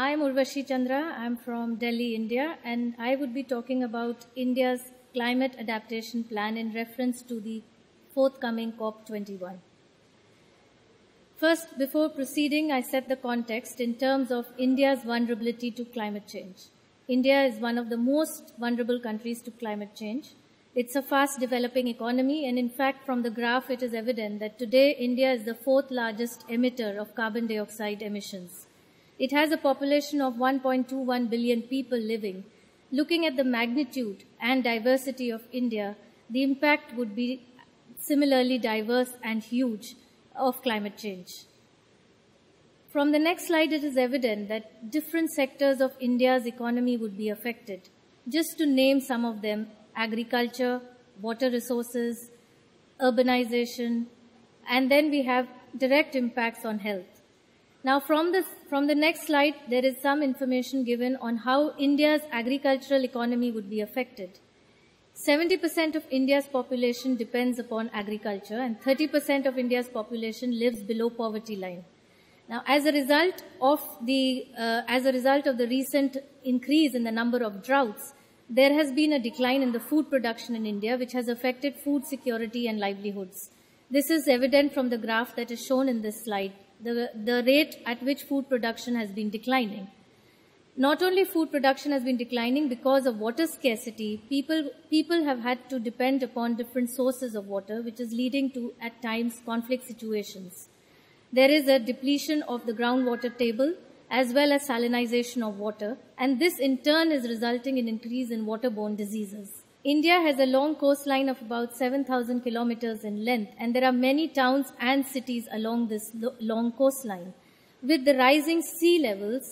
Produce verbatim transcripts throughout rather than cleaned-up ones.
I am Urvashi Chandra. I am from Delhi, India, and I would be talking about India's climate adaptation plan in reference to the forthcoming COP twenty-one. First, before proceeding, I set the context in terms of India's vulnerability to climate change. India is one of the most vulnerable countries to climate change. It's a fast-developing economy, and in fact, from the graph, it is evident that today India is the fourth largest emitter of carbon dioxide emissions. It has a population of one point two one billion people living. Looking at the magnitude and diversity of India, the impact would be similarly diverse and huge of climate change. From the next slide, it is evident that different sectors of India's economy would be affected. Just to name some of them: agriculture, water resources, urbanization, and then we have direct impacts on health. Now from this, from the next slide, there is some information given on how India's agricultural economy would be affected. seventy percent of India's population depends upon agriculture, and thirty percent of India's population lives below poverty line. Now, as a result of the uh, as a result of the recent increase in the number of droughts, there has been a decline in the food production in India, which has affected food security and livelihoods. This is evident from the graph that is shown in this slide, the, the rate at which food production has been declining. Not only food production has been declining because of water scarcity, people, people have had to depend upon different sources of water, which is leading to, at times, conflict situations. There is a depletion of the groundwater table, as well as salinization of water, and this in turn is resulting in increase in waterborne diseases. India has a long coastline of about seven thousand kilometers in length, and there are many towns and cities along this long coastline. With the rising sea levels,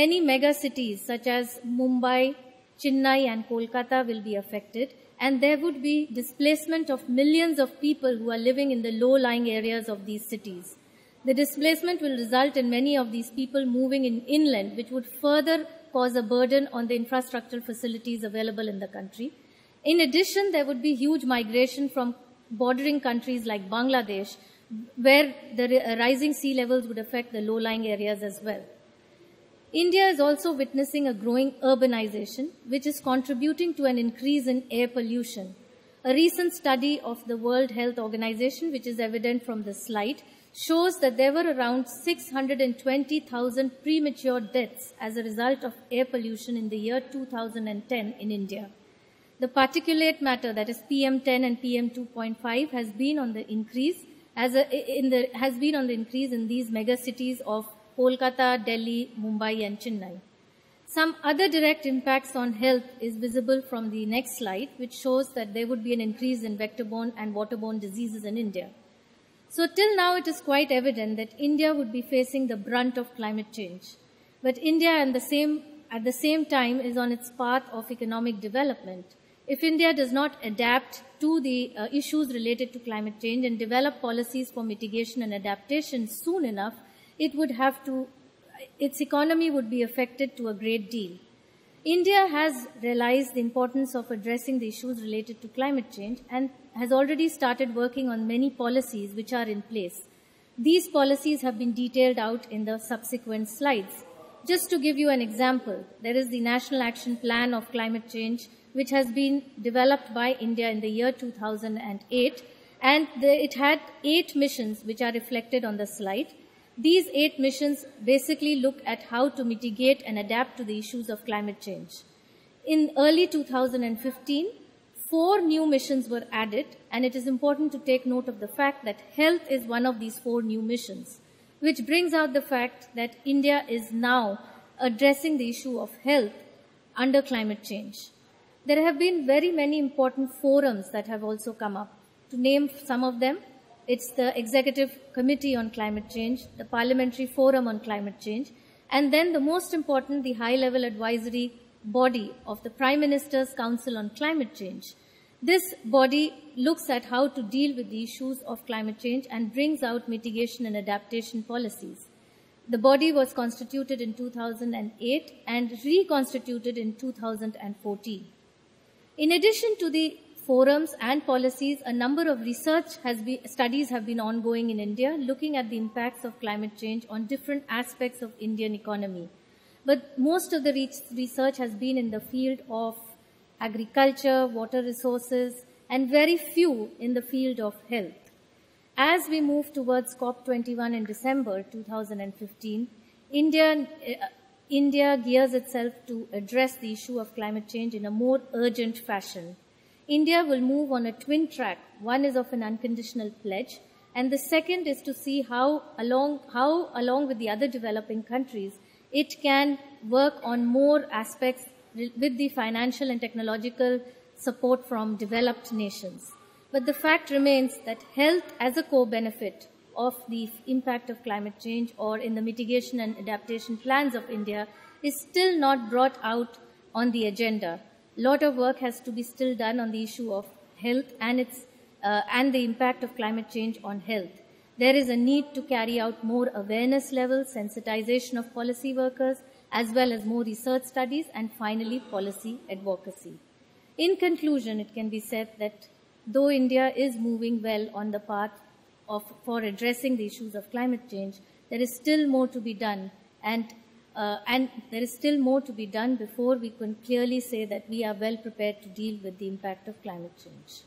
many mega cities such as Mumbai, Chennai and Kolkata will be affected, and there would be displacement of millions of people who are living in the low-lying areas of these cities. The displacement will result in many of these people moving in inland, which would further cause a burden on the infrastructural facilities available in the country. In addition, there would be huge migration from bordering countries like Bangladesh, where the rising sea levels would affect the low-lying areas as well. India is also witnessing a growing urbanization, which is contributing to an increase in air pollution. A recent study of the World Health Organization, which is evident from this slide, shows that there were around six hundred twenty thousand premature deaths as a result of air pollution in the year two thousand ten in India. The particulate matter, that is P M ten and P M two point five, has been on the increase as a, in the has been on the increase in these mega cities of Kolkata, Delhi, Mumbai, and Chennai. Some other direct impacts on health is visible from the next slide, which shows that there would be an increase in vector-borne and waterborne diseases in India. So till now, it is quite evident that India would be facing the brunt of climate change. But India and the same, at the same time is on its path of economic development. If India does not adapt to the uh, issues related to climate change and develop policies for mitigation and adaptation soon enough, it would have to, its economy would be affected to a great deal. India has realized the importance of addressing the issues related to climate change and has already started working on many policies which are in place. These policies have been detailed out in the subsequent slides. Just to give you an example, there is the National Action Plan of Climate Change, which has been developed by India in the year two thousand eight, and it had eight missions which are reflected on the slide. These eight missions basically look at how to mitigate and adapt to the issues of climate change. In early two thousand fifteen, four new missions were added, and it is important to take note of the fact that health is one of these four new missions, which brings out the fact that India is now addressing the issue of health under climate change. There have been very many important forums that have also come up. To name some of them, it's the Executive Committee on Climate Change, the Parliamentary Forum on Climate Change, and then the most important, the high-level advisory body of the Prime Minister's Council on Climate Change. This body looks at how to deal with the issues of climate change and brings out mitigation and adaptation policies. The body was constituted in two thousand eight and reconstituted in two thousand fourteen. In addition to the forums and policies, a number of research has been, studies have been ongoing in India looking at the impacts of climate change on different aspects of Indian economy. But most of the research has been in the field of agriculture, water resources, and very few in the field of health. As we move towards COP twenty-one in December two thousand fifteen, India, uh, India gears itself to address the issue of climate change in a more urgent fashion. India will move on a twin track. One is of an unconditional pledge, and the second is to see how along, how along with the other developing countries, it can work on more aspects with the financial and technological support from developed nations. But the fact remains that health as a co-benefit of the impact of climate change, or in the mitigation and adaptation plans of India, is still not brought out on the agenda. A lot of work has to be still done on the issue of health and, its, uh, and the impact of climate change on health. There is a need to carry out more awareness levels, sensitization of policy workers, as well as more research studies, and finally policy advocacy. In conclusion, it can be said that though India is moving well on the path of, for addressing the issues of climate change, there is still more to be done, and, uh, and there is still more to be done before we can clearly say that we are well prepared to deal with the impact of climate change.